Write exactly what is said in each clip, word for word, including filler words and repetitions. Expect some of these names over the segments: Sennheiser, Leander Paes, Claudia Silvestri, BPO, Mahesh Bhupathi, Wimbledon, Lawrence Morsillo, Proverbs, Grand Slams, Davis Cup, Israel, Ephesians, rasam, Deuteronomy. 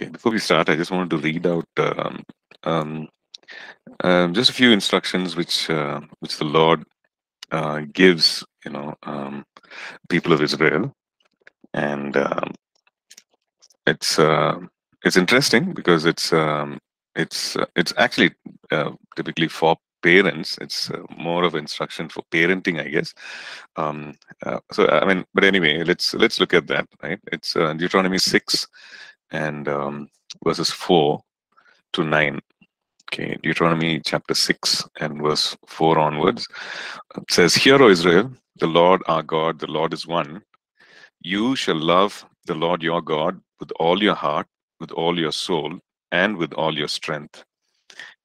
Okay, before we start, I just wanted to read out um, um, um, just a few instructions which uh, which the Lord uh, gives, you know, um, people of Israel, and um, it's uh, it's interesting because it's um, it's uh, it's actually uh, typically for parents. It's uh, more of instruction for parenting, I guess. Um, uh, so I mean, but anyway, let's let's look at that. Right? It's uh, Deuteronomy six. And um, verses four to nine. Okay, Deuteronomy chapter six and verse four onwards. It says, "Hear, O Israel, the Lord our God, the Lord is one. You shall love the Lord your God with all your heart, with all your soul, and with all your strength.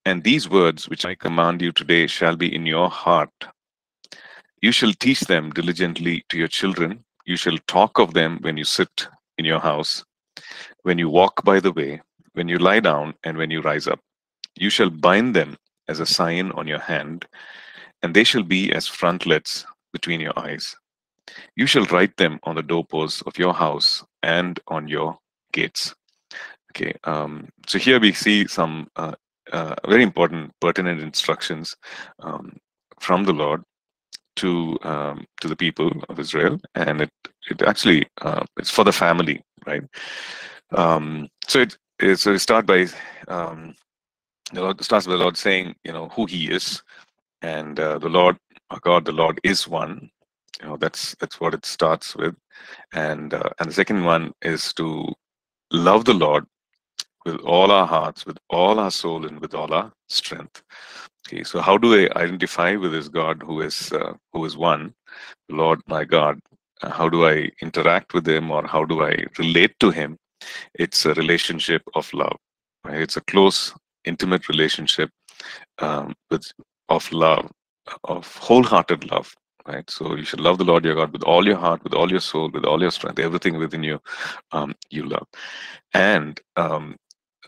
And these words which I command you today shall be in your heart. You shall teach them diligently to your children. You shall talk of them when you sit in your house, when you walk by the way, when you lie down, and when you rise up. You shall bind them as a sign on your hand, and they shall be as frontlets between your eyes. You shall write them on the doorposts of your house and on your gates." Okay, um, so here we see some uh, uh, very important, pertinent instructions um, from the Lord to um, to the people of Israel, and it it actually uh, it's for the family. Right, um, so it, it so we start by um, the Lord starts with the Lord saying, you know, who He is, and uh, the Lord our God, the Lord is one. You know, that's that's what it starts with, and uh, and the second one is to love the Lord with all our hearts, with all our soul, and with all our strength. Okay, so how do I identify with this God who is uh, who is one, the Lord my God? How do I interact with Him, or how do I relate to Him? It's a relationship of love, right? It's a close, intimate relationship um, with of love, of wholehearted love, right? So you should love the Lord your God with all your heart, with all your soul, with all your strength, everything within you, um, you love. And um,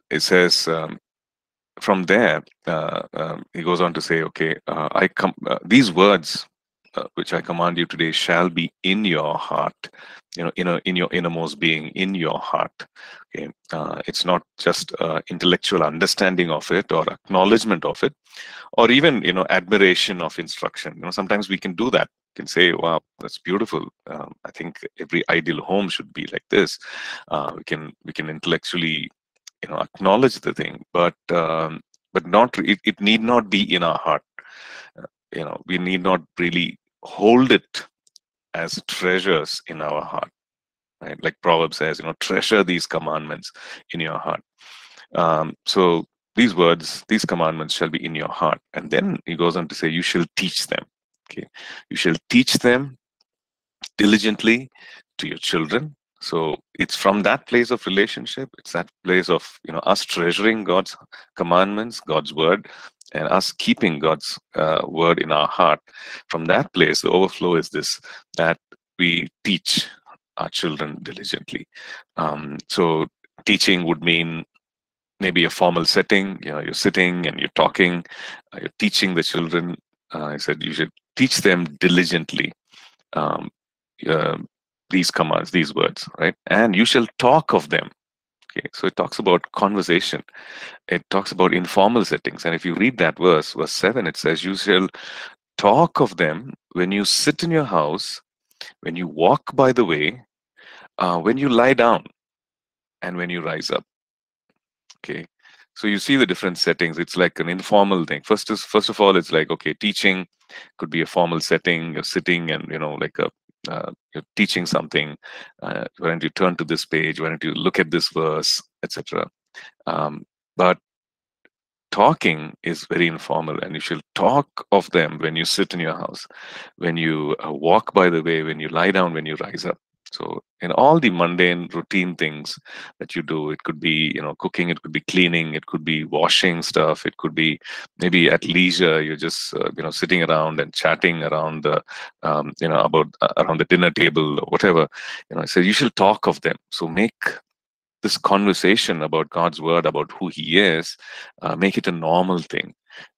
it says um, from there, uh, um, he goes on to say, okay, uh, I come uh, these words, Uh, which I command you today, shall be in your heart, you know, in a, in your innermost being, in your heart. Okay, uh, it's not just uh, intellectual understanding of it, or acknowledgement of it, or even, you know, admiration of instruction. You know, sometimes we can do that. We can say, "Wow, that's beautiful. Um, I think every ideal home should be like this." Uh, we can we can intellectually, you know, acknowledge the thing, but um, but not it, it need not be in our heart. Uh, you know, we need not really hold it as treasures in our heart, right? Like Proverbs says, you know, treasure these commandments in your heart. Um, so these words, these commandments shall be in your heart. And then he goes on to say, you shall teach them. Okay, you shall teach them diligently to your children. So it's from that place of relationship. It's that place of, you know, us treasuring God's commandments, God's word, and us keeping God's uh, word in our heart. From that place, the overflow is this, that we teach our children diligently. Um, so teaching would mean maybe a formal setting. You know, you're sitting and you're talking, uh, you're teaching the children. Uh, I said you should teach them diligently um, uh, these commands, these words, right? And you shall talk of them. Okay, so it talks about conversation. It talks about informal settings. And if you read that verse, verse seven, it says, you shall talk of them when you sit in your house, when you walk by the way, uh, when you lie down, and when you rise up. Okay, so you see the different settings. It's like an informal thing. First is, first of all, it's like, okay, teaching could be a formal setting. You're sitting and, you know, like a Uh, you're teaching something, uh, why don't you turn to this page, why don't you look at this verse, et cetera. Um, but talking is very informal, and you shall talk of them when you sit in your house, when you uh, walk by the way, when you lie down, when you rise up. So in all the mundane routine things that you do, it could be, you know, cooking, it could be cleaning, it could be washing stuff, it could be maybe at leisure, you're just, uh, you know, sitting around and chatting around the, um, you know, about uh, around the dinner table or whatever. You know, so you shall talk of them. So make this conversation about God's word, about who He is, uh, make it a normal thing.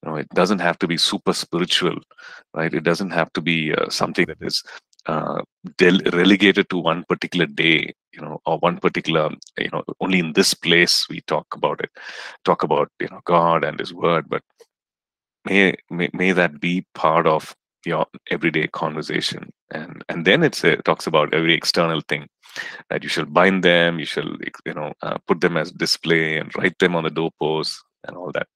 You know, it doesn't have to be super spiritual, right? It doesn't have to be uh, something that is Uh, del- relegated to one particular day. you know, or one particular, you know, only in this place we talk about it, talk about, you know, God and His Word. But may may, may that be part of your everyday conversation. And and then it's a, it talks about every external thing, that you shall bind them, you shall, you know, uh, put them as display and write them on the doorposts and all that.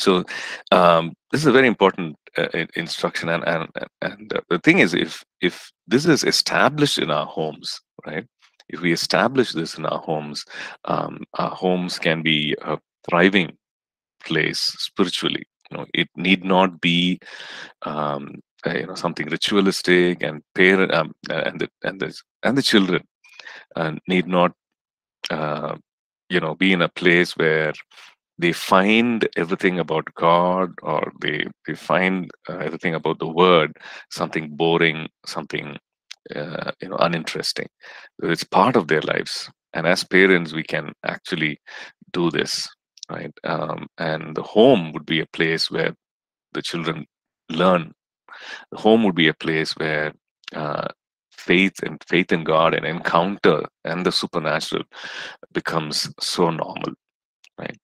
So um, this is a very important uh, instruction, and and and uh, the thing is, if if this is established in our homes, right? If we establish this in our homes, um, our homes can be a thriving place spiritually. You know, it need not be um, uh, you know, something ritualistic, and parent um, and the and the and the children uh, need not uh, you know, be in a place where they find everything about God, or they they find uh, everything about the Word something boring, something uh, you know, uninteresting. So it's part of their lives, and as parents, we can actually do this, right? Um, and the home would be a place where the children learn. The home would be a place where uh, faith and faith in God and encounter and the supernatural becomes so normal. Right,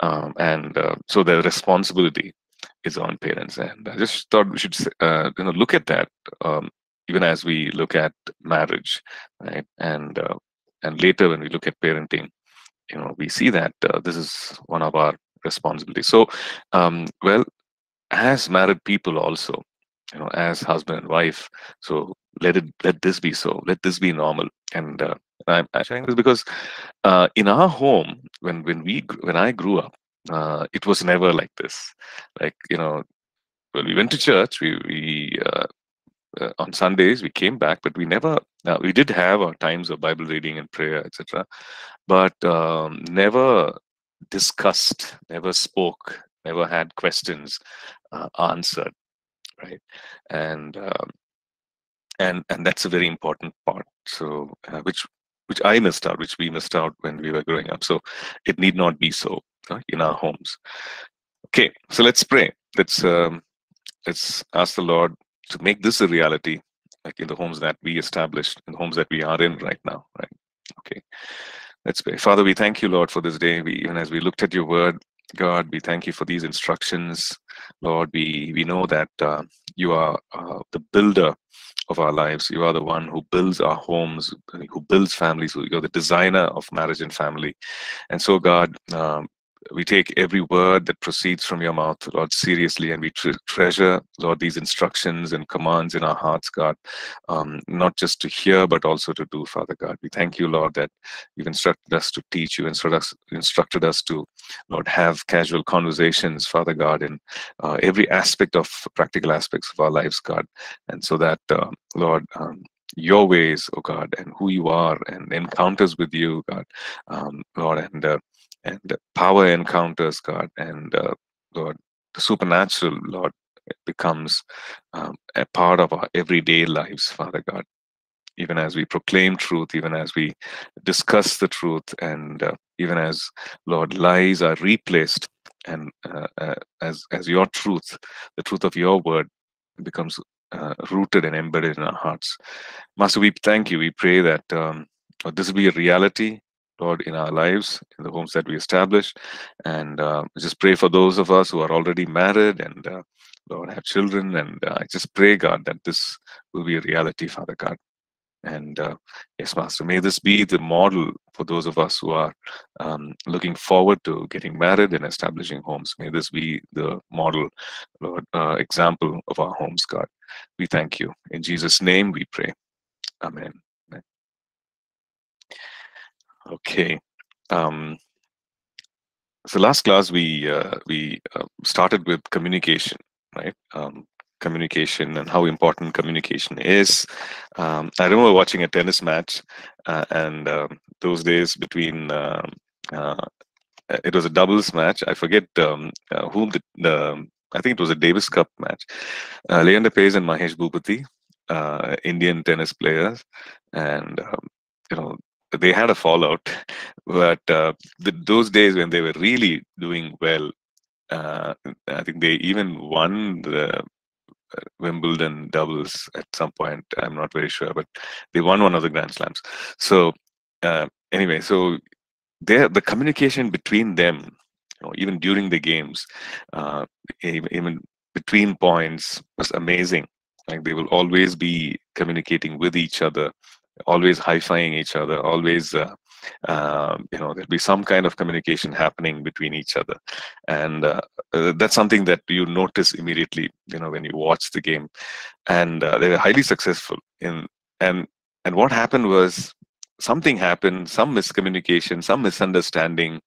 um, and uh, so the responsibility is on parents, and I just thought we should uh, you know, look at that um, even as we look at marriage, right? And uh, and later when we look at parenting, you know, we see that uh, this is one of our responsibilities. So, um, well, as married people also, you know, as husband and wife, so let it let this be so. Let this be normal. And uh, I'm sharing this because uh, in our home, when when we when I grew up, uh, it was never like this. Like, you know, well, we went to church. We we uh, uh, on Sundays we came back, but we never. Uh, we did have our times of Bible reading and prayer, et cetera, but um, never discussed, never spoke, never had questions uh, answered, right? And um, and and that's a very important part. So uh, which. Which I missed out, which we missed out when we were growing up. So it need not be so uh, in our homes. Okay, so let's pray. Let's um, let's ask the Lord to make this a reality, like in the homes that we established, in the homes that we are in right now. Right? Okay, let's pray. Father, we thank you, Lord, for this day. We, even as we looked at your Word, God, we thank you for these instructions, Lord. We we know that uh, you are uh, the builder of our lives. You are the one who builds our homes, who builds families. You're the designer of marriage and family. And so, God, um, we take every word that proceeds from your mouth, Lord, seriously, and we tre treasure, Lord, these instructions and commands in our hearts, God, um, not just to hear, but also to do, Father God. We thank you, Lord, that you've instructed us to teach, you instruct us, instructed us to, Lord, have casual conversations, Father God, in uh, every aspect of practical aspects of our lives, God. And so that, uh, Lord, um, your ways, oh God, and who you are, and encounters with you, God, um, Lord, and uh, and power encounters, God, and uh, Lord, the supernatural, Lord, becomes um, a part of our everyday lives, Father God. Even as we proclaim truth, even as we discuss the truth, and uh, even as, Lord, lies are replaced, and uh, uh, as as your truth, the truth of your Word, becomes uh, rooted and embedded in our hearts. Master, we thank you. We pray that um, this will be a reality, Lord, in our lives, in the homes that we establish. And uh, just pray for those of us who are already married and, uh, Lord, have children. And uh, I just pray, God, that this will be a reality, Father God. And uh, yes, Master, may this be the model for those of us who are um, looking forward to getting married and establishing homes. May this be the model, Lord, uh, example of our homes, God. We thank you. In Jesus' name we pray. Amen. Okay, um, so last class we uh, we uh, started with communication, right? Um, communication and how important communication is. Um, I remember watching a tennis match, uh, and uh, those days between uh, uh, it was a doubles match. I forget um, uh, whom the, the I think it was a Davis Cup match. Uh, Leander Paes and Mahesh Bhupathi, uh, Indian tennis players, and um, you know, they had a fallout, but uh, the, those days when they were really doing well, uh, I think they even won the Wimbledon doubles at some point. I'm not very sure, but they won one of the Grand Slams. So uh, anyway, so there, the communication between them, you know, even during the games, uh, even between points, was amazing. Like they will always be communicating with each other, always high-fiving each other, always, uh, uh, you know, there'll be some kind of communication happening between each other. And uh, uh, that's something that you notice immediately, you know, when you watch the game. And uh, they were highly successful. In, and, and what happened was, something happened, some miscommunication, some misunderstanding,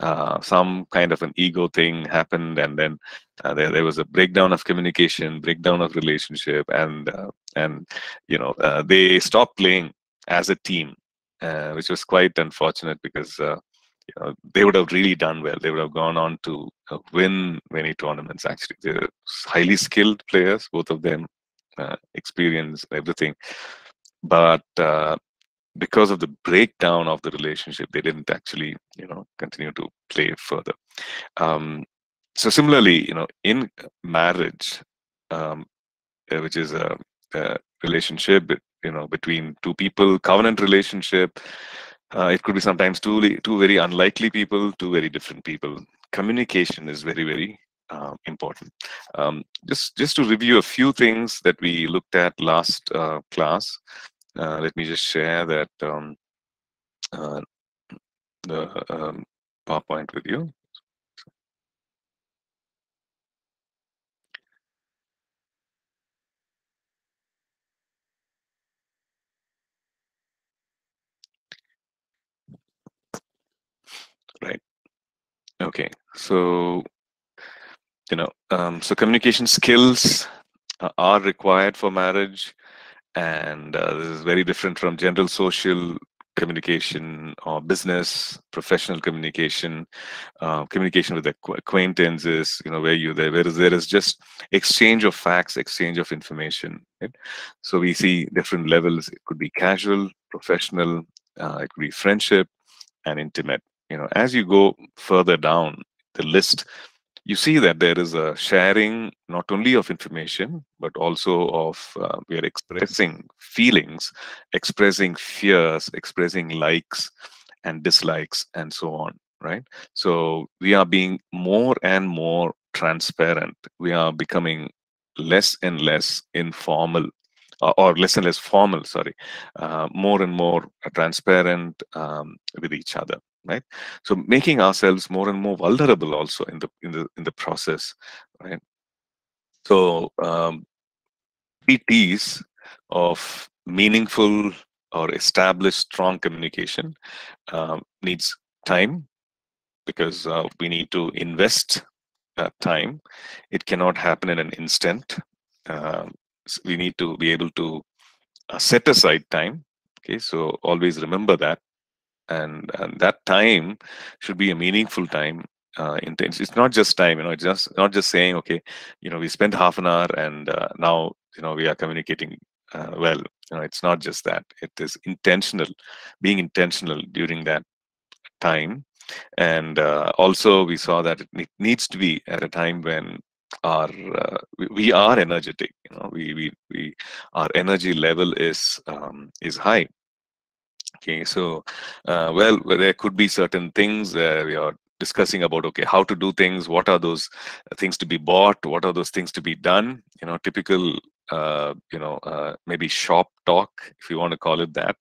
uh, some kind of an ego thing happened, and then uh, there, there was a breakdown of communication, breakdown of relationship, and uh, and you know uh, they stopped playing as a team, uh, which was quite unfortunate because uh, you know they would have really done well. They would have gone on to uh, win many tournaments. Actually, they're highly skilled players, both of them, uh, experience, everything, but. Uh, Because of the breakdown of the relationship, they didn't actually, you know, continue to play further. Um, so similarly, you know, in marriage, um, which is a, a relationship, you know, between two people, covenant relationship, uh, it could be sometimes two two very unlikely people, two very different people. Communication is very, very uh, important. Um, just just to review a few things that we looked at last uh, class. Uh, let me just share that um, uh, the um, PowerPoint with you. Right. Okay. So, you know, um, so communication skills uh, are required for marriage. And uh, this is very different from general social communication or business, professional communication, uh, communication with acquaintances, you know, where you there, whereas there is just exchange of facts, exchange of information. Right? So we see different levels. It could be casual, professional, uh, it could be friendship, and intimate. You know, as you go further down the list, you see that there is a sharing not only of information, but also of uh, we are expressing feelings, expressing fears, expressing likes and dislikes, and so on, right? So we are being more and more transparent. We are becoming less and less informal, uh, or less and less formal, sorry, uh, more and more transparent um, with each other. Right, so making ourselves more and more vulnerable also in the in the in the process, right? So um, three T's of meaningful or established strong communication um, needs time, because uh, we need to invest uh, time. It cannot happen in an instant. Uh, so we need to be able to uh, set aside time. Okay, so always remember that. And, and that time should be a meaningful time. Uh, intense. It's not just time, you know. It's just not just saying, okay, you know, we spent half an hour and uh, now, you know, we are communicating uh, well. You know, it's not just that. It is intentional, being intentional during that time. And uh, also, we saw that it needs to be at a time when our uh, we, we are energetic. You know, we we we our energy level is um, is high. Okay, so uh, well, there could be certain things uh, we are discussing about. Okay, how to do things? What are those things to be bought? What are those things to be done? You know, typical, uh, you know, uh, maybe shop talk, if you want to call it that.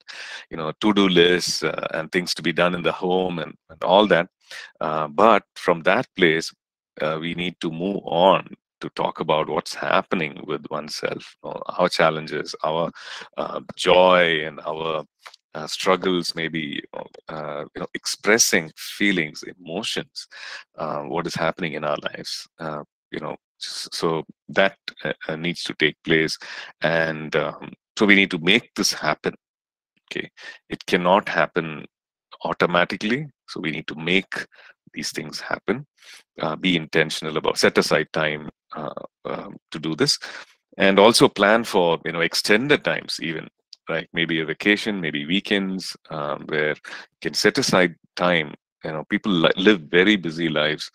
You know, to-do lists uh, and things to be done in the home, and, and all that. Uh, but from that place, uh, we need to move on to talk about what's happening with oneself, you know, our challenges, our uh, joy, and our Uh, struggles, maybe uh, you know, expressing feelings, emotions, uh, what is happening in our lives, uh, you know, so that uh, needs to take place, and um, so we need to make this happen. Okay, it cannot happen automatically, so we need to make these things happen. Uh, be intentional about, set aside time uh, uh, to do this, and also plan for, you know, extended times even. Like maybe a vacation, maybe weekends, um, where you can set aside time. You know, people li live very busy lives,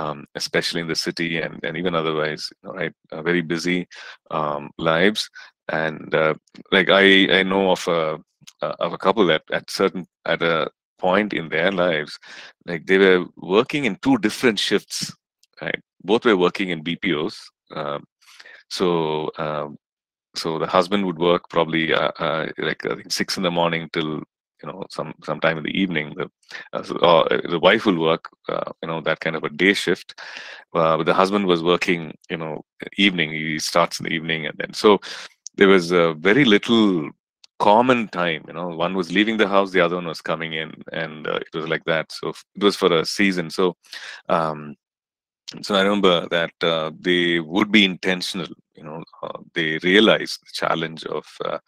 um, especially in the city, and, and even otherwise, right? Uh, very busy um, lives. And uh, like I, I know of a, uh, of a couple that at certain at a point in their lives, like they were working in two different shifts, right? Both were working in B P Os. Um, so um, so the husband would work probably uh, uh, like I think six in the morning till, you know, some sometime in the evening. The uh, so, uh, the wife will work, uh, you know, that kind of a day shift. Uh, but the husband was working, you know, evening. He starts in the evening, and then so there was a very little common time. You know, one was leaving the house, the other one was coming in, and uh, it was like that. So it was for a season. So, um, so I remember that uh, they would be intentional. You know, uh, they realized the challenge of, uh,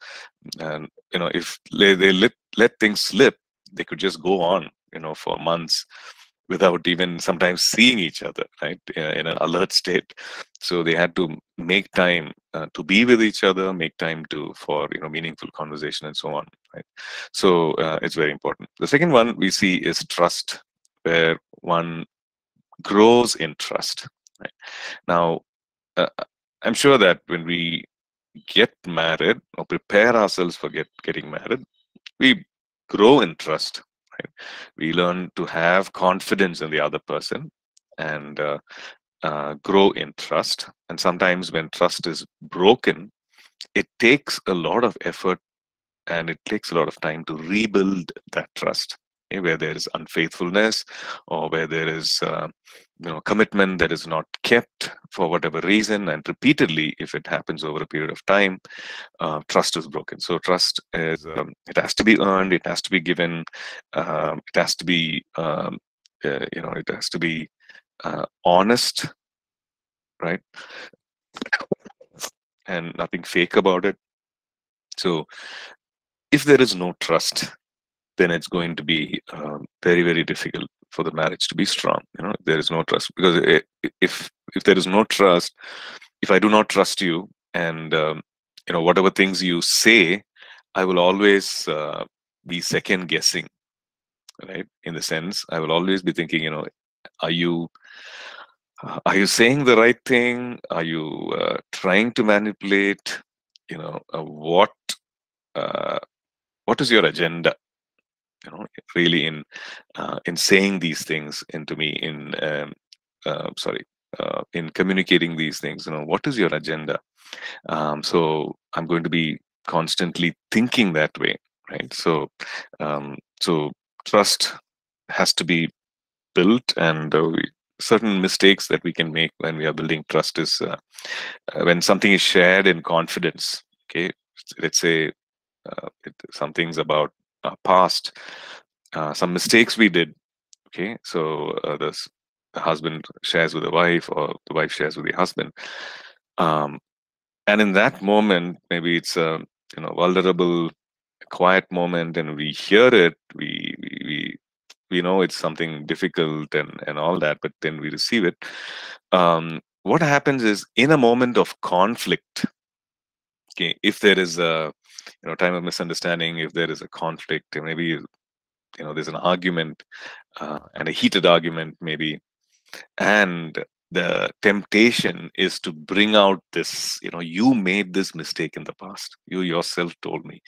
and you know, if they, they let let things slip, they could just go on, you know, for months without even sometimes seeing each other, right, in an alert state. So they had to make time uh, to be with each other, make time to for you know meaningful conversation and so on, right? So uh, it's very important. The second one we see is trust, where one grows in trust. Right? Now, uh, I'm sure that when we get married or prepare ourselves for get, getting married, we grow in trust. Right? We learn to have confidence in the other person and uh, uh, grow in trust. And sometimes when trust is broken, it takes a lot of effort and it takes a lot of time to rebuild that trust. Okay? Where there is unfaithfulness or where there is uh, you know, commitment that is not kept for whatever reason, and repeatedly, if it happens over a period of time, uh, trust is broken. So trust is, um, it has to be earned, it has to be given, um, it has to be, um, uh, you know, it has to be uh, honest, right? And nothing fake about it. So if there is no trust, then it's going to be um, very, very difficult for the marriage to be strong. You know, if there is no trust, because if if there is no trust, if I do not trust you, and um, you know, whatever things you say, I will always uh, be second guessing, right? In the sense, I will always be thinking, you know, are you uh, are you saying the right thing? Are you uh, trying to manipulate? You know, uh, what uh, what is your agenda? You know, really in uh, in saying these things into me, in um, uh, sorry, uh, in communicating these things. You know, what is your agenda? Um, so I'm going to be constantly thinking that way, right? So, um, so trust has to be built, and uh, we, certain mistakes that we can make when we are building trust is uh, when something is shared in confidence. Okay, let's say uh, it, some things about Uh, past, uh, some mistakes we did, okay? So uh, the, the husband shares with the wife, or the wife shares with the husband. Um, and in that moment, maybe it's a you know vulnerable, quiet moment, and we hear it, we we we, we know it's something difficult and, and all that, but then we receive it. Um, what happens is, in a moment of conflict, okay, if there is a you know time of misunderstanding, if there is a conflict, maybe you know there's an argument uh, and a heated argument maybe, and the temptation is to bring out this, you know you made this mistake in the past, you yourself told me,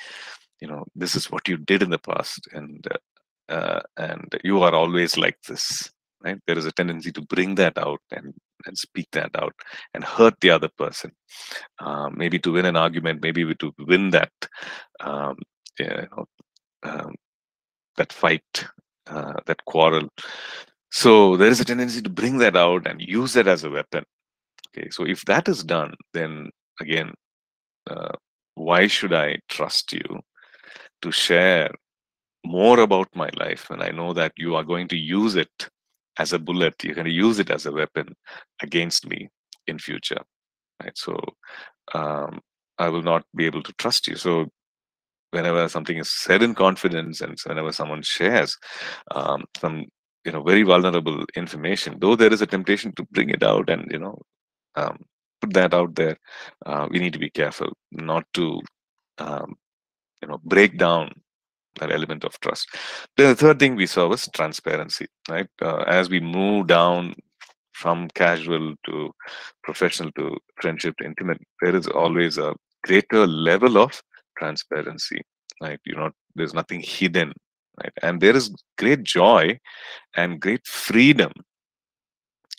you know this is what you did in the past, and uh, uh, and you are always like this, right? There is a tendency to bring that out and and speak that out and hurt the other person, uh, maybe to win an argument, maybe to win that um, you know, um, that fight, uh, that quarrel. So there is a tendency to bring that out and use that as a weapon. Okay, so if that is done, then again, uh, why should I trust you to share more about my life when I know that you are going to use it as a bullet, you're going to use it as a weapon against me in future, right? So um, I will not be able to trust you. So whenever something is said in confidence, and whenever someone shares um, some, you know, very vulnerable information, though there is a temptation to bring it out and, you know, um, put that out there, uh, we need to be careful not to, um, you know, break down that element of trust. Then the third thing we saw was transparency, right? Uh, as we move down from casual to professional to friendship to intimate, there is always a greater level of transparency right? You're not, there's nothing hidden, right? And there is great joy and great freedom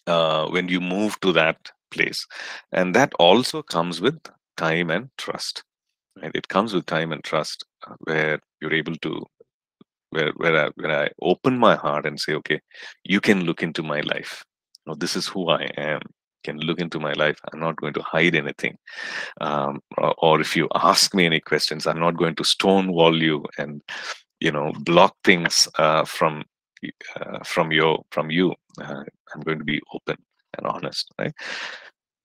uh, when you move to that place. And that also comes with time and trust, right? It comes with time and trust uh, where you're able to, where, where, I, where I open my heart and say, okay, you can look into my life. You know, this is who I am. Can look into my life. I'm not going to hide anything. Um, or, or if you ask me any questions, I'm not going to stonewall you and, you know, block things uh, from uh, from your from you. Uh, I'm going to be open and honest. Right.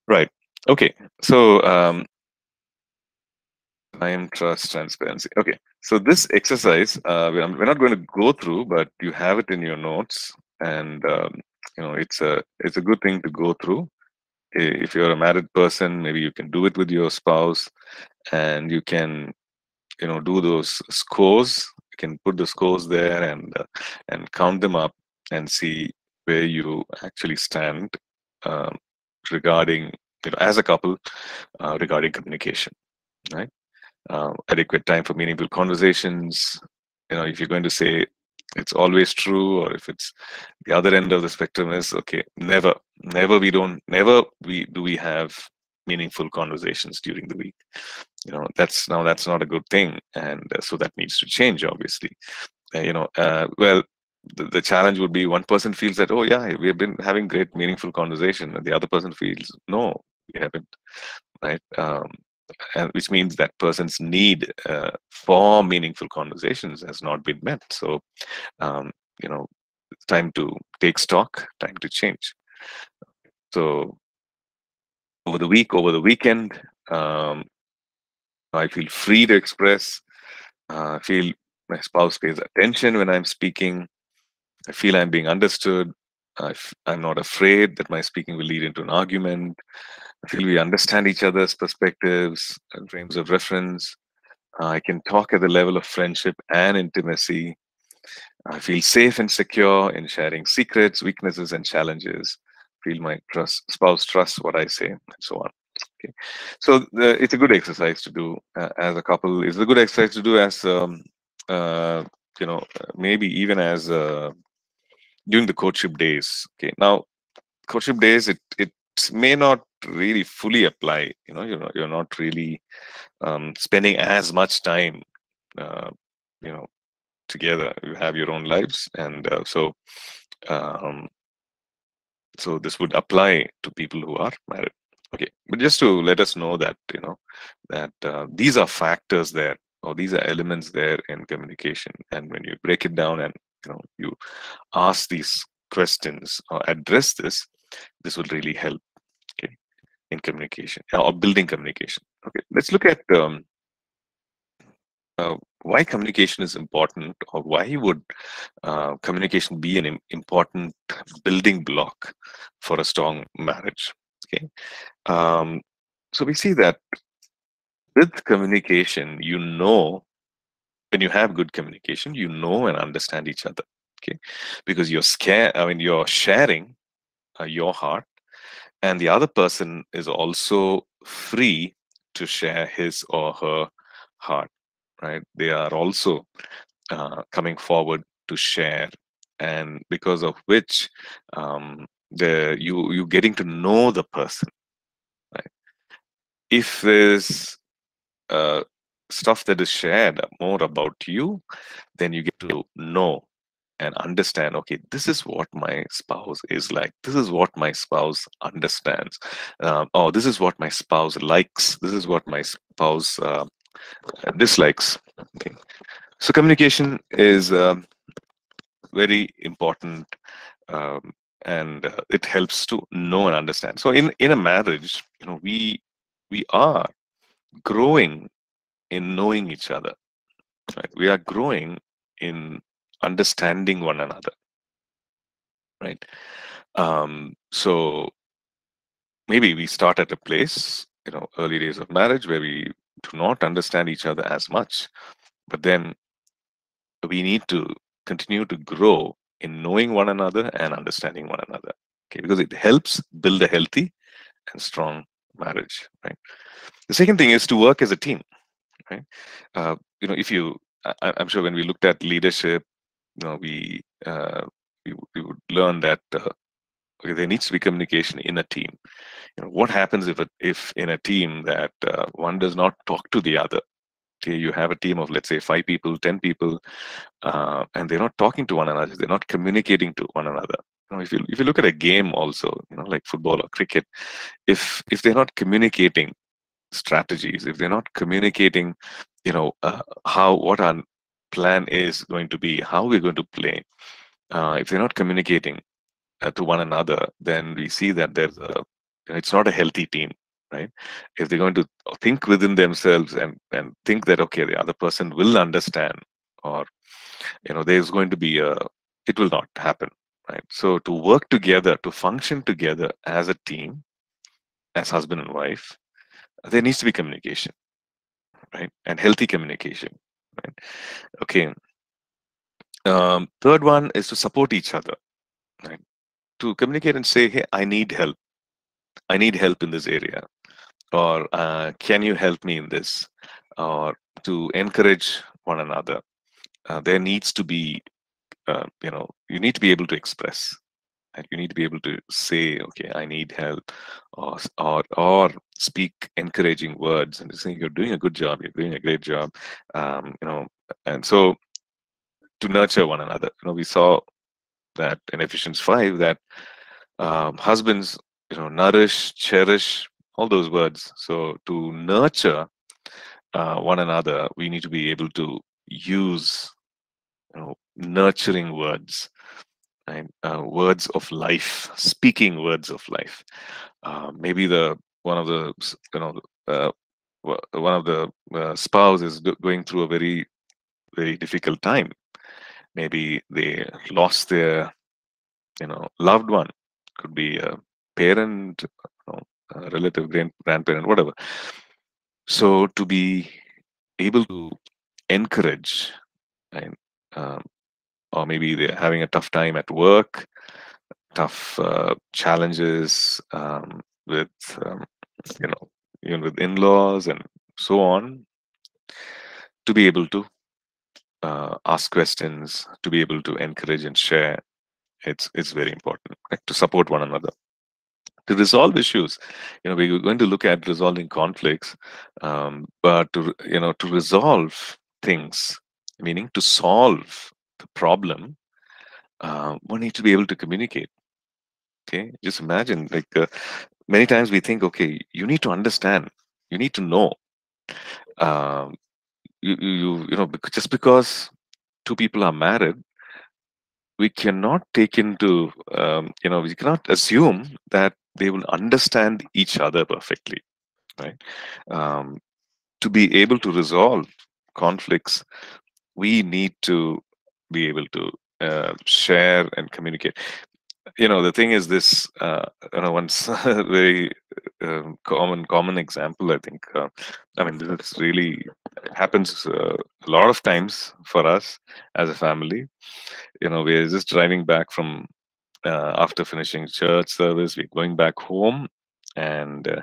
Right. Okay. So um, time, trust, transparency. Okay. So this exercise uh, we're not going to go through, but you have it in your notes, and um, you know it's a it's a good thing to go through. If you're a married person, maybe you can do it with your spouse, and you can, you know, do those scores. You can put the scores there and uh, and count them up and see where you actually stand uh, regarding, you know, as a couple, uh, regarding communication, right? Uh, adequate time for meaningful conversations. You know, if you're going to say it's always true, or if it's the other end of the spectrum is, okay, never, never we don't, never we do we have meaningful conversations during the week. You know, that's, now that's not a good thing. And uh, so that needs to change, obviously. Uh, you know, uh, well, the, the challenge would be one person feels that, oh yeah, we've been having great meaningful conversation. And the other person feels, no, we haven't, right? Um, And which means that person's need uh, for meaningful conversations has not been met. So, um, you know, it's time to take stock, time to change. So, over the week, over the weekend, um, I feel free to express. Uh, I feel my spouse pays attention when I'm speaking. I feel I'm being understood. I f I'm not afraid that my speaking will lead into an argument. I feel we understand each other's perspectives and frames of reference. Uh, I can talk at the level of friendship and intimacy. I feel safe and secure in sharing secrets, weaknesses, and challenges. I feel my trust, spouse trusts what I say, and so on. Okay. So the, it's a good exercise to do uh, as a couple. It's a good exercise to do as, um, uh, you know, maybe even as uh, during the courtship days. Okay. Now, courtship days, it, it may not really fully apply. You know, you're not, you're not really um, spending as much time, uh, you know, together. You have your own lives, and uh, so um, so this would apply to people who are married. Okay, but just to let us know that, you know, that uh, these are factors there, or these are elements there in communication. And when you break it down and, you know, you ask these questions or address this, this will really help. Okay. In communication or building communication. Okay, let's look at um, uh, why communication is important, or why would uh, communication be an important building block for a strong marriage. Okay, um, so we see that with communication, you know, when you have good communication, you know and understand each other. Okay, because you're scared. I mean, you're sharing uh, your heart. And the other person is also free to share his or her heart, right? They are also uh, coming forward to share, and because of which um, the you you getting to know the person, right? If there's uh, stuff that is shared more about you, then you get to know and understand, okay, this is what my spouse is like. This is what my spouse understands. Um, oh, this is what my spouse likes. This is what my spouse uh, dislikes. Okay. So communication is um, very important, um, and uh, it helps to know and understand. So in, in a marriage, you know, we, we are growing in knowing each other. Right? We are growing in understanding one another, right? Um, so maybe we start at a place, you know, early days of marriage where we do not understand each other as much, but then we need to continue to grow in knowing one another and understanding one another, okay? Because it helps build a healthy and strong marriage, right? The second thing is to work as a team, right? Uh, you know, if you, I, I'm sure when we looked at leadership, you know, we uh, we, we would learn that uh, okay, there needs to be communication in a team. You know, what happens if a, if in a team that uh, one does not talk to the other? Okay, you have a team of, let's say, five people, ten people, uh, and they're not talking to one another. They're not communicating to one another. You know, if you if you look at a game also, you know, like football or cricket, if if they're not communicating strategies, if they're not communicating, you know, uh, how what our plan is going to be, how we're going to play, uh, if they're not communicating uh, to one another, then we see that there's a, you know, it's not a healthy team. Right? If they're going to think within themselves and and think that, okay, the other person will understand, or you know, there's going to be a, it will not happen, right? So to work together, to function together as a team, as husband and wife, there needs to be communication, right? And healthy communication, right? Okay. Um, third one is to support each other, right? To communicate and say, hey, I need help. I need help in this area, or uh, can you help me in this, or to encourage one another. Uh, there needs to be, uh, you know, you need to be able to express, and you need to be able to say, okay, I need help, or or or speak encouraging words and saying, you're doing a good job, you're doing a great job, um, you know, and so to nurture one another. You know, we saw that in Ephesians five that um, husbands, you know, nourish, cherish, all those words. So to nurture uh, one another, we need to be able to use, you know, nurturing words, right? Uh, words of life, speaking words of life. Uh, maybe the one of the you know uh, one of the uh, spouse is going through a very, very difficult time. Maybe they lost their, you know, loved one. Could be a parent, you know, uh, relative, grand, grandparent, whatever. So to be able to encourage, and um, or maybe they're having a tough time at work, tough uh, challenges um, with, um, you know, even with in-laws and so on. To be able to uh, ask questions, to be able to encourage and share, it's it's very important, right? To support one another. To resolve issues, you know, we're going to look at resolving conflicts, um, but to, you know, to resolve things, meaning to solve the problem, uh, one needs to be able to communicate. Okay, just imagine, like uh, many times we think, okay, you need to understand, you need to know, um, you you you know, just because two people are married, we cannot take into, um, you know, we cannot assume that they will understand each other perfectly, right? Um, to be able to resolve conflicts, we need to be able to uh, share and communicate. You know, the thing is this, uh, you know, one very uh, common common example, I think, uh, I mean, this really happens uh, a lot of times for us as a family. You know, we're just driving back from, uh, after finishing church service, we're going back home, and uh,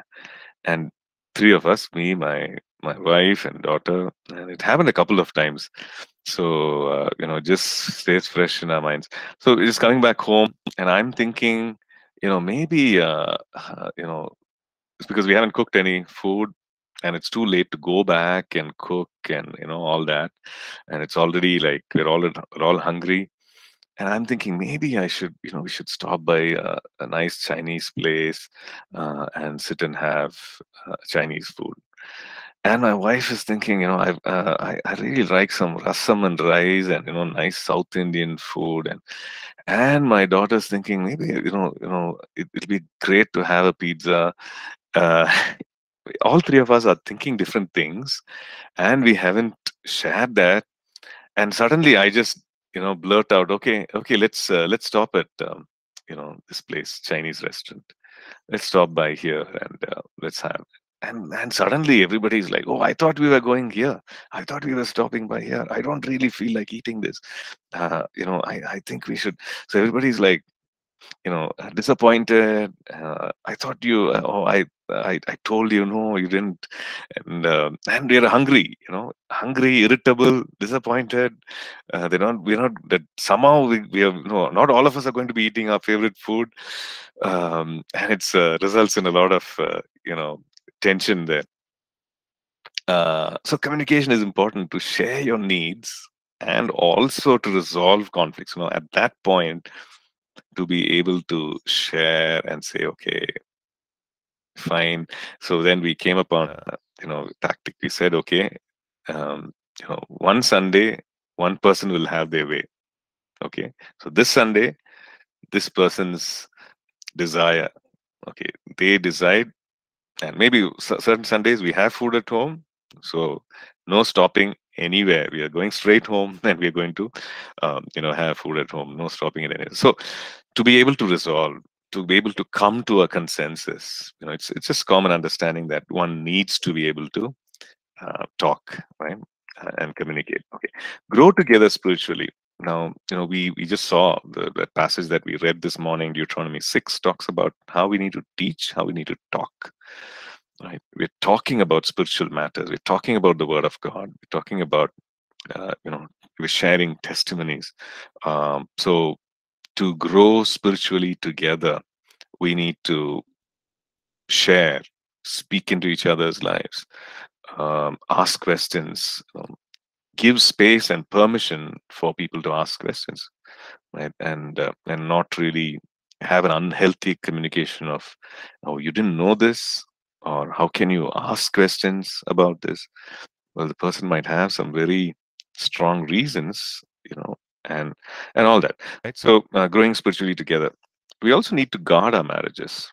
and three of us, me, my my wife and daughter, and it happened a couple of times. So, uh, you know, just stays fresh in our minds. So we're just coming back home, and I'm thinking, you know, maybe, uh, uh, you know, it's because we haven't cooked any food, and it's too late to go back and cook and, you know, all that. And it's already like, we're all, we're all hungry. And I'm thinking, maybe I should, you know, we should stop by uh, a nice Chinese place uh, and sit and have uh, Chinese food. And my wife is thinking, you know, I've, uh, I I really like some rasam and rice and, you know, nice South Indian food, and and my daughter's thinking, maybe, you know, you know, it, it'll be great to have a pizza. Uh, all three of us are thinking different things, and we haven't shared that. And suddenly, I just, you know, blurt out, okay, okay, let's uh, let's stop at um, you know, this place, Chinese restaurant. Let's stop by here and uh, let's have. And, and suddenly everybody's like, oh, I thought we were going here. I thought we were stopping by here. I don't really feel like eating this. Uh, you know, I, I think we should. So everybody's like, you know, disappointed. Uh, I thought you, oh, I I, I told you, no, you didn't. And, uh, and we are hungry, you know, hungry, irritable, disappointed. Uh, they're not, we're not, that somehow we, we have, no, not all of us are going to be eating our favorite food. Um, and it's uh, results in a lot of, uh, you know, tension there. Uh, so communication is important to share your needs and also to resolve conflicts. You know, at that point, to be able to share and say, okay, fine. So then we came upon a, you know, tactic. We said, okay, um, you know, one Sunday, one person will have their way. Okay, so this Sunday, this person's desire. Okay, they decide, and maybe certain Sundays we have food at home, so no stopping anywhere. We are going straight home, and we are going to, um, you know, have food at home. No stopping at anywhere. So to be able to resolve. To be able to come to a consensus, you know, it's it's just common understanding that one needs to be able to uh, talk, right, uh, and communicate. Okay, grow together spiritually. Now, you know, we we just saw the, the passage that we read this morning, Deuteronomy six, talks about how we need to teach, how we need to talk. Right, we're talking about spiritual matters. We're talking about the Word of God. We're talking about, uh, you know, we're sharing testimonies. Um, so. To grow spiritually together, we need to share, speak into each other's lives, um, ask questions, um, give space and permission for people to ask questions, right? And uh, and not really have an unhealthy communication of, oh, you didn't know this, or how can you ask questions about this? Well, the person might have some very strong reasons, you know, and and all that, right? So uh, growing spiritually together. We also need to guard our marriages.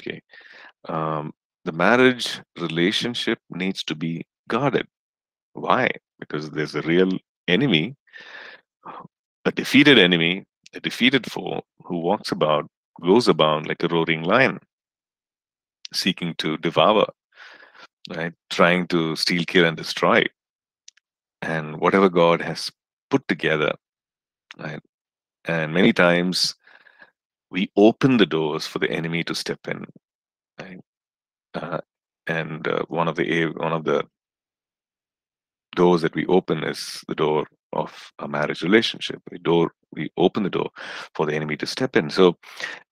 Okay, um, the marriage relationship needs to be guarded. Why? Because there's a real enemy, a defeated enemy, a defeated foe who walks about, goes about like a roaring lion, seeking to devour, right? Trying to steal, kill, and destroy. And whatever God has put together, right? And many times we open the doors for the enemy to step in, right? Uh, and uh, one of the one of the doors that we open is the door of a marriage relationship. We door we open the door for the enemy to step in. So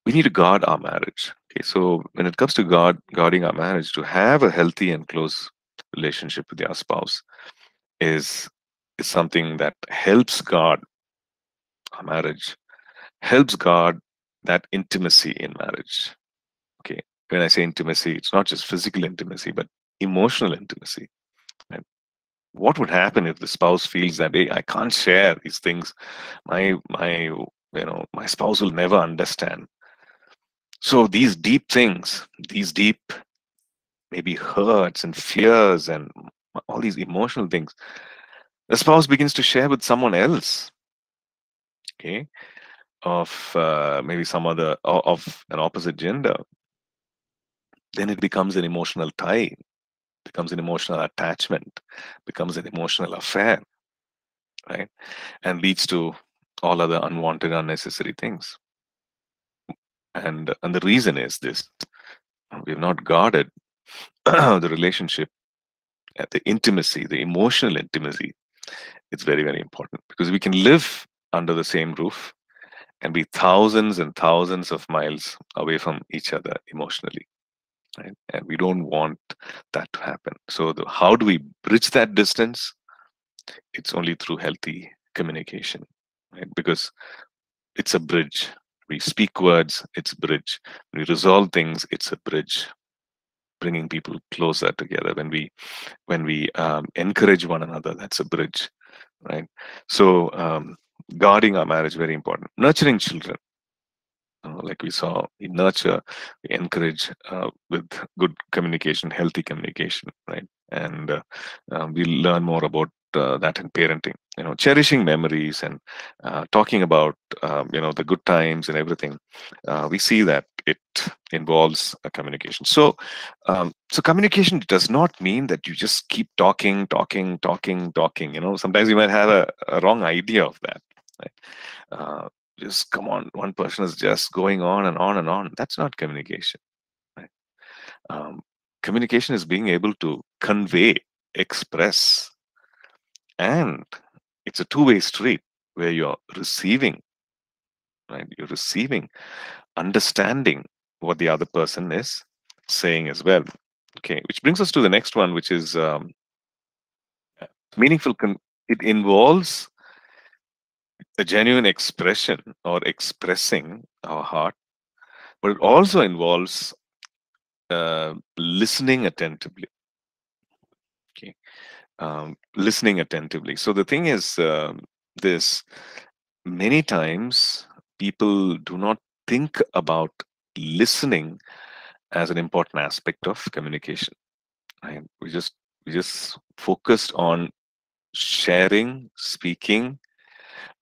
we need to guard our marriage. Okay, so when it comes to guard guarding our marriage, to have a healthy and close relationship with your spouse is is something that helps guard our marriage, helps guard that intimacy in marriage. Okay, when I say intimacy, it's not just physical intimacy, but emotional intimacy. Right? What would happen if the spouse feels that, hey, I can't share these things? My, my, you know, my spouse will never understand. So these deep things, these deep maybe hurts and fears and all these emotional things, the spouse begins to share with someone else, okay, of uh, maybe some other, of an opposite gender. Then it becomes an emotional tie, becomes an emotional attachment, becomes an emotional affair, right? And leads to all other unwanted, unnecessary things. And, and the reason is this: we've not guarded the relationship, at the intimacy, the emotional intimacy. It's very, very important, because we can live under the same roof and be thousands and thousands of miles away from each other emotionally, right? And we don't want that to happen. So the, how do we bridge that distance? It's only through healthy communication, right? Because it's a bridge. We speak words, it's a bridge. We resolve things, it's a bridge. Bringing people closer together, when we when we um, encourage one another, that's a bridge, right? So um, guarding our marriage, very important. Nurturing children, uh, like we saw, we nurture, we encourage uh, with good communication, healthy communication, right? And uh, um, we'll learn more about uh, that in parenting. You know, cherishing memories and uh, talking about um, you know, the good times and everything. Uh, we see that it involves a communication. So, um, so communication does not mean that you just keep talking, talking, talking, talking. You know, sometimes you might have a, a wrong idea of that. Right? Uh, just come on, one person is just going on and on and on. That's not communication. Right? Um, communication is being able to convey, express, and it's a two-way street where you're receiving, right? You're receiving, understanding what the other person is saying as well. Okay, which brings us to the next one, which is um, meaningful. Con it involves a genuine expression or expressing our heart, but it also involves uh, listening attentively. Okay, um, listening attentively. So the thing is, uh, this many times people do not think about listening as an important aspect of communication. Right? We just we just focused on sharing, speaking,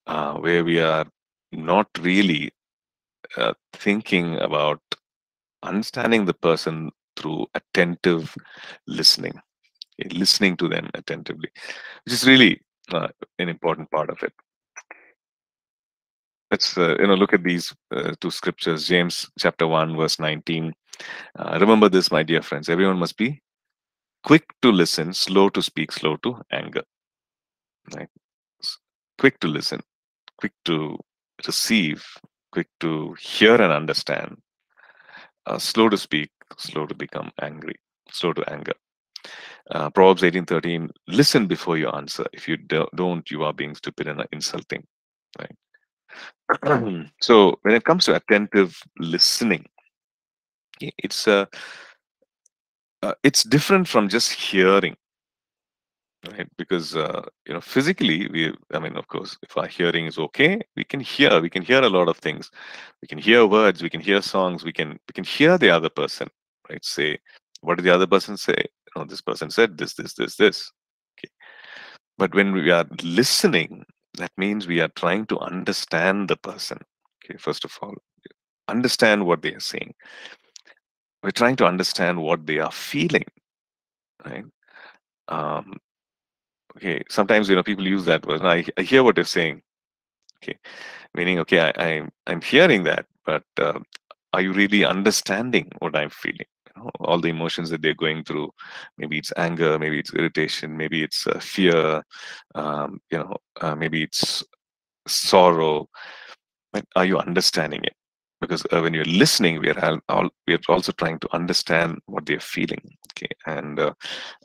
uh, where we are not really uh, thinking about understanding the person through attentive listening, listening to them attentively, which is really uh, an important part of it. Let's uh, you know look at these uh, two scriptures. James chapter one verse nineteen. Uh, remember this, my dear friends. Everyone must be quick to listen, slow to speak, slow to anger. Right? Quick to listen, quick to receive, quick to hear and understand. Uh, slow to speak, slow to become angry, slow to anger. Uh, Proverbs eighteen thirteen. Listen before you answer. If you do don't, you are being stupid and insulting. Right? So when it comes to attentive listening, it's uh, uh, it's different from just hearing, right? Because uh, you know physically, we I mean, of course, if our hearing is okay, we can hear, we can hear a lot of things, we can hear words, we can hear songs, we can we can hear the other person, right? Say, what did the other person say? You know, this person said this, this, this, this. Okay, but when we are listening, that means we are trying to understand the person. Okay, first of all, understand what they are saying. We're trying to understand what they are feeling, right? Um, okay, sometimes you know people use that word. I, I hear what you're saying. Okay, meaning okay, I, I I'm hearing that, but uh, are you really understanding what I'm feeling? You know, all the emotions that they're going through. Maybe it's anger, maybe it's irritation, maybe it's uh, fear, um, you know, uh, maybe it's sorrow. But are you understanding it? Because uh, when you're listening, we are all, we are also trying to understand what they're feeling, okay, and uh,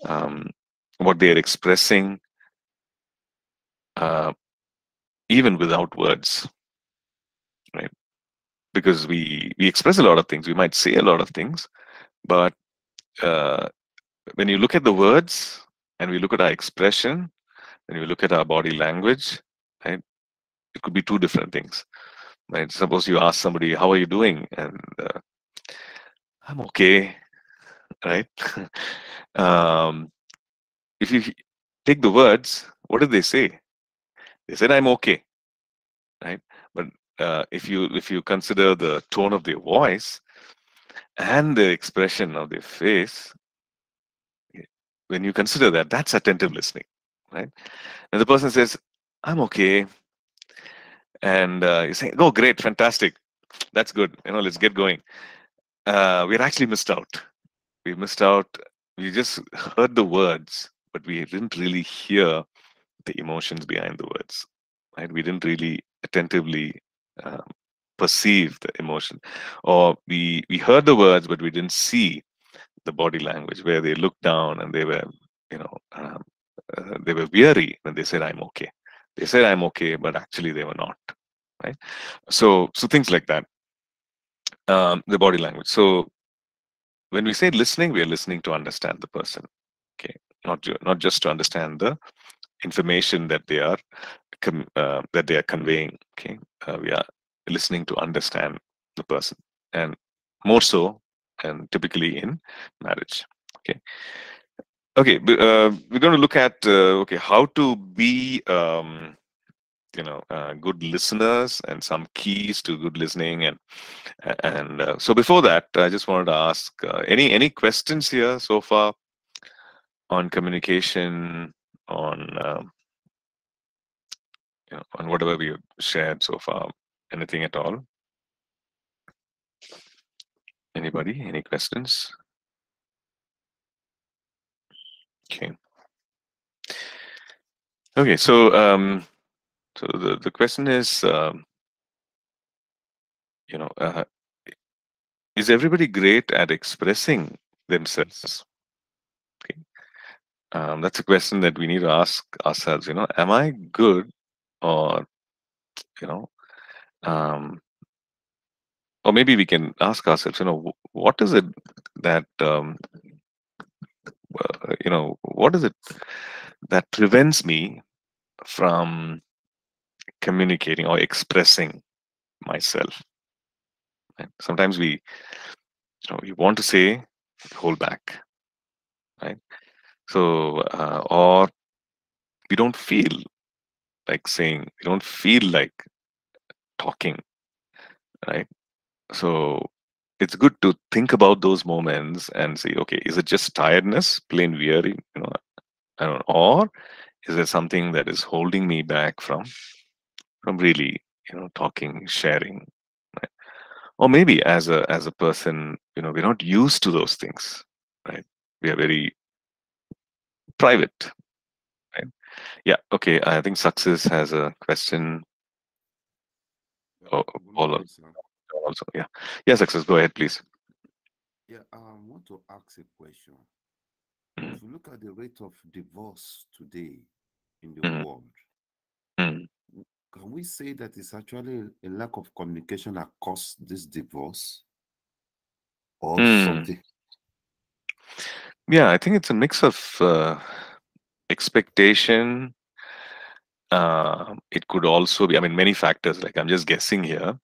um, what they're expressing, uh, even without words, right? Because we we express a lot of things, we might say a lot of things. But uh, when you look at the words and we look at our expression and we look at our body language, right, it could be two different things. Right? Suppose you ask somebody, how are you doing? And uh, I'm okay, right? um, if you take the words, what did they say? They said, I'm okay, right? But uh, if you if you consider the tone of their voice, and the expression of their face, when you consider that, that's attentive listening, right? And the person says, I'm okay. And uh, you're saying, oh, great, fantastic. That's good. You know, let's get going. Uh, we're actually missed out. We missed out. We just heard the words, but we didn't really hear the emotions behind the words, right? We didn't really attentively um, perceive the emotion, or we we heard the words but we didn't see the body language where they looked down and they were you know um, uh, they were weary and they said I'm okay. They said I'm okay, but actually they were not, right? So so things like that, um, the body language. So when we say listening, we are listening to understand the person, okay, not to, not just to understand the information that they are uh, that they are conveying. Okay, uh, we are listening to understand the person, and more so, and typically in marriage. Okay, okay, uh, we're going to look at uh, okay how to be um, you know uh, good listeners and some keys to good listening, and and uh, so before that, I just wanted to ask uh, any any questions here so far on communication, on uh, you know, on whatever we have shared so far. Anything at all? Anybody? Any questions? Okay. Okay, so um, so the the question is, um, you know, uh, is everybody great at expressing themselves? Okay, um, that's a question that we need to ask ourselves. You know, am I good, or you know, um, or maybe we can ask ourselves, you know, what is it that um, uh, you know, what is it that prevents me from communicating or expressing myself? Right? Sometimes we, you know, you want to say, hold back, right? So, uh, or we don't feel like saying, we don't feel like talking, right? So it's good to think about those moments and say, okay, is it just tiredness, plain weary, you know, I don't know, or is there something that is holding me back from from really, you know, talking, sharing, right? Or maybe as a as a person, you know, we're not used to those things, right? We are very private, right? Yeah, okay. I think Success has a question. Oh, also, yeah, yeah, Success, go ahead, please. Yeah, I want to ask a question. If you look at the rate of divorce today in the mm. world, mm. can we say that it's actually a lack of communication that caused this divorce, or mm. something? Yeah, I think it's a mix of uh, expectation. Uh, it could also be, I mean, many factors, like I'm just guessing here.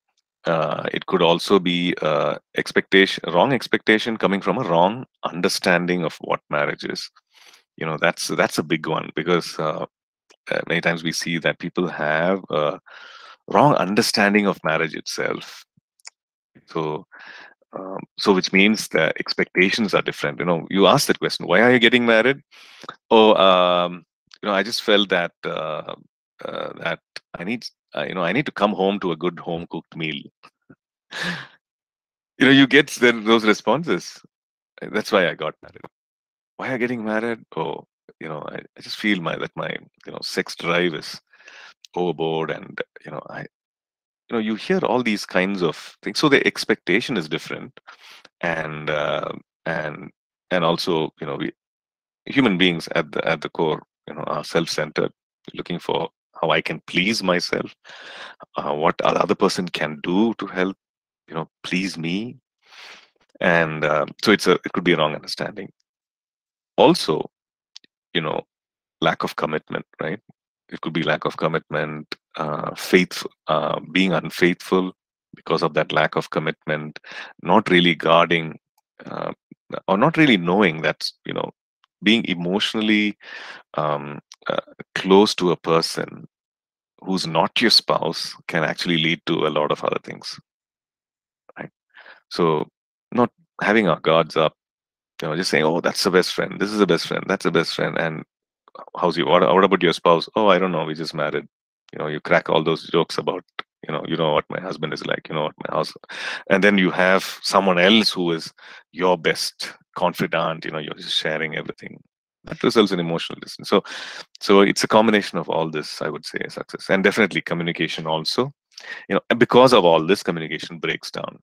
Uh, it could also be uh, expectation, wrong expectation coming from a wrong understanding of what marriage is. You know, that's that's a big one, because uh, many times we see that people have a wrong understanding of marriage itself. So, um, so which means the expectations are different. You know, you ask that question, why are you getting married? Oh, um, you know, I just felt that uh, uh, that I need. Uh, you know, I need to come home to a good home-cooked meal. You know, you get then those responses. That's why I got married. Why are you getting married? Oh, you know, I, I just feel my that my you know sex drive is overboard, and you know, I, you know, you hear all these kinds of things. So the expectation is different, and uh, and and also, you know, we human beings at the at the core, you know, are self-centered, looking for how I can please myself, uh, what the other person can do to help, you know, please me, and uh, so it's a it could be a wrong understanding. Also, you know, lack of commitment, right? It could be lack of commitment, uh, faithful, uh, being unfaithful because of that lack of commitment, not really guarding, uh, or not really knowing that, you know, being emotionally um, uh, close to a person who's not your spouse can actually lead to a lot of other things, right? So not having our guards up, you know, just saying, oh, that's the best friend, this is the best friend, that's the best friend, and how's you, what, what about your spouse? Oh, I don't know, we just married. You know, you crack all those jokes about, you know, you know what my husband is like, you know what my house, and then you have someone else who is your best confidant, you know, you're just sharing everything. That results in emotional distance. So, so it's a combination of all this, I would say, Success, and definitely communication also. You know, and because of all this, communication breaks down.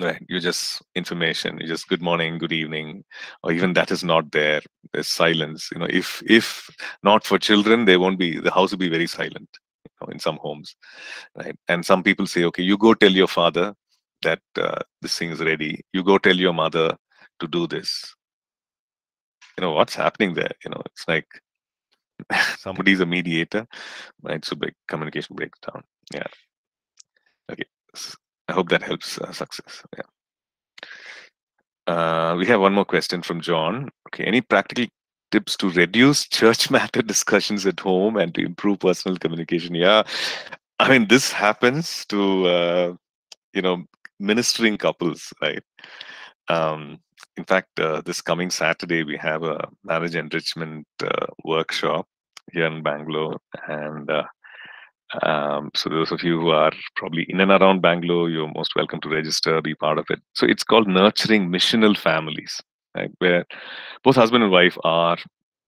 Right? You just information. You just good morning, good evening, or even that is not there. There's silence. You know, if if not for children, they won't be. The house will be very silent, you know, in some homes, right? And some people say, okay, you go tell your father that uh, this thing is ready. You go tell your mother to do this. You know, what's happening there? You know, it's like somebody's a mediator, right? So big communication breaks down. Yeah. Okay. I hope that helps, uh, Success. Yeah. Uh, we have one more question from John. Okay. Any practical tips to reduce church matter discussions at home and to improve personal communication? Yeah. I mean, this happens to, uh, you know, ministering couples, right? Um, In fact, uh, this coming Saturday, we have a marriage enrichment uh, workshop here in Bangalore. And uh, um, so those of you who are probably in and around Bangalore, you're most welcome to register, be part of it. So it's called Nurturing Missional Families. like where both husband and wife are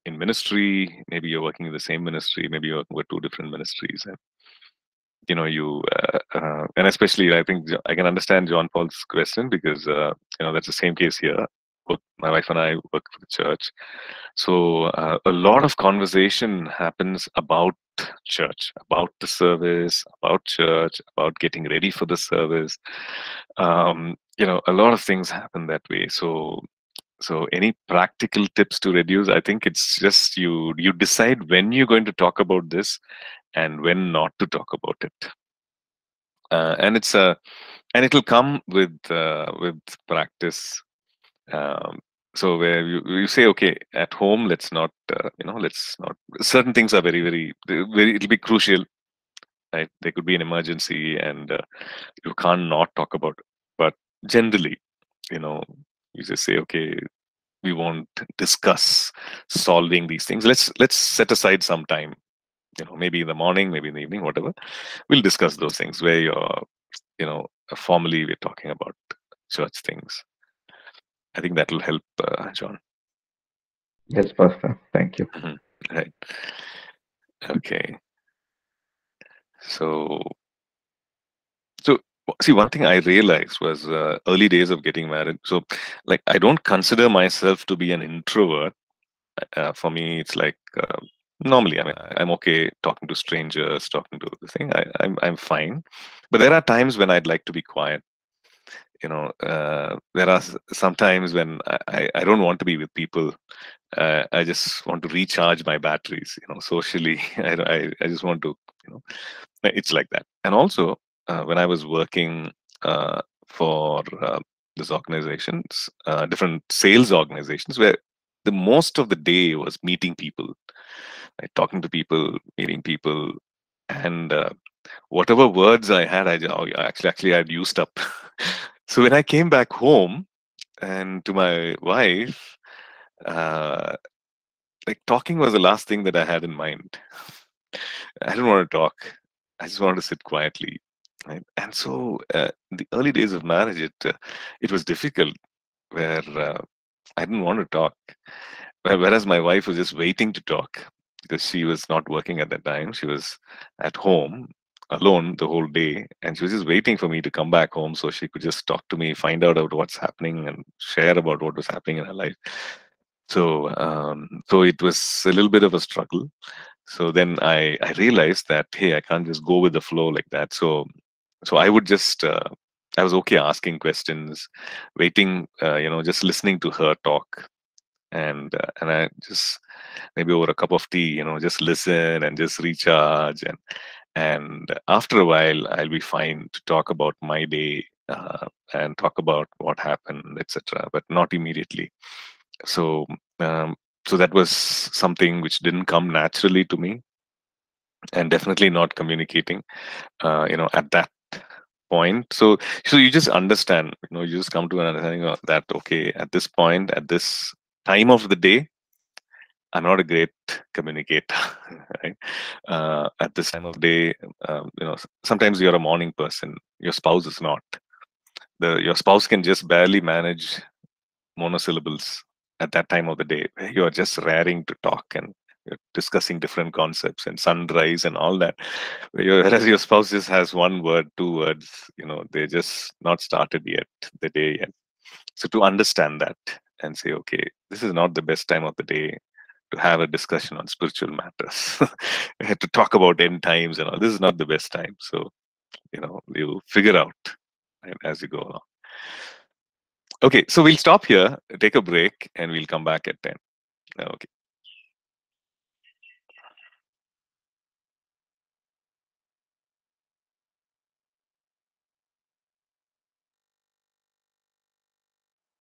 in ministry. Maybe you're working in the same ministry, maybe you're working with two different ministries, and you know, you uh, uh, and especially I think I can understand John Paul's question, because uh, you know, that's the same case here. Both my wife and I work for the church, so uh, a lot of conversation happens about church, about the service, about church, about getting ready for the service. Um, you know, a lot of things happen that way. So, so any practical tips to reduce? I think it's just you you decide when you're going to talk about this and when not to talk about it. Uh, and it's a and it'll come with uh, with practice. Um, so where you, you say, okay, at home, let's not, uh, you know, let's not, certain things are very, very, very, it'll be crucial, right? There could be an emergency and uh, you can't not talk about it. But generally, you know, you just say, okay, we won't discuss solving these things. Let's, let's set aside some time, you know, maybe in the morning, maybe in the evening, whatever. We'll discuss those things where you're, you know, formally we're talking about church things. I think that will help, uh, John. Yes, Pastor. Thank you. Mm-hmm. Right. Okay. So, so see, one thing I realized was uh, early days of getting married. So, like, I don't consider myself to be an introvert. Uh, for me, it's like uh, normally, I mean, I'm okay talking to strangers, talking to the thing. I, I'm I'm fine, but there are times when I'd like to be quiet. You know, uh, there are sometimes when I, I don't want to be with people. Uh, I just want to recharge my batteries, you know, socially. I, I, I just want to, you know, it's like that. And also, uh, when I was working uh, for uh, these organizations, uh, different sales organizations, where the most of the day was meeting people, right? Talking to people, meeting people, and uh, whatever words I had, I actually, actually I'd used up. So when I came back home and to my wife, uh, like talking was the last thing that I had in mind. I didn't want to talk. I just wanted to sit quietly. Right? And so uh, in the early days of marriage, it, uh, it was difficult where uh, I didn't want to talk. Whereas my wife was just waiting to talk because she was not working at that time. She was at home alone the whole day, and she was just waiting for me to come back home so she could just talk to me, find out about what's happening and share about what was happening in her life. So um, so it was a little bit of a struggle. So then I, I realized that, hey, I can't just go with the flow like that. So so I would just, uh, I was okay asking questions, waiting, uh, you know, just listening to her talk. And uh, and I just, maybe over a cup of tea, you know, just listen and just recharge. And And after a while, I'll be fine to talk about my day uh, and talk about what happened, et cetera. But not immediately. So, um, so that was something which didn't come naturally to me, and definitely not communicating, uh, you know, at that point. So, so you just understand, you know, you just come to an understanding of that. Okay, at this point, at this time of the day, I'm not a great communicator, right? Uh, at this time of day, um, you know, sometimes you're a morning person. Your spouse is not. The, your spouse can just barely manage monosyllables at that time of the day. You're just raring to talk and you're discussing different concepts and sunrise and all that. Whereas your spouse just has one word, two words. You know, they're just not started yet the day yet. So to understand that and say, okay, this is not the best time of the day to have a discussion on spiritual matters, to talk about end times and all. This is not the best time. So, you know, you figure out, right, as you go along. Okay, so we'll stop here, take a break, and we'll come back at ten. Okay.